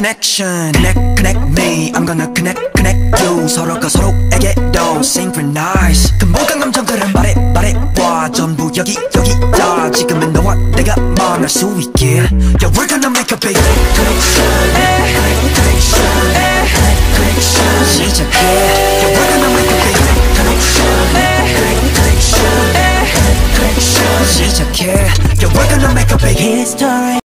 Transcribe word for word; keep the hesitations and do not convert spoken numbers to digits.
connection. Connect, connect me. I'm gonna connect, connect you. 서로가 서로에게도 synchronize. 금복한 감정들은 말해, 말해봐. 전부 여기, 여기 다. 지금은 너와 내가 만날 수 있게. Yeah, we're gonna make a big connection. Hey, connection. Hey, connection. 시작해. Yeah, we're gonna make a big connection. Hey, connection. Hey, connection. 시작해. Yeah, we're gonna make a big history.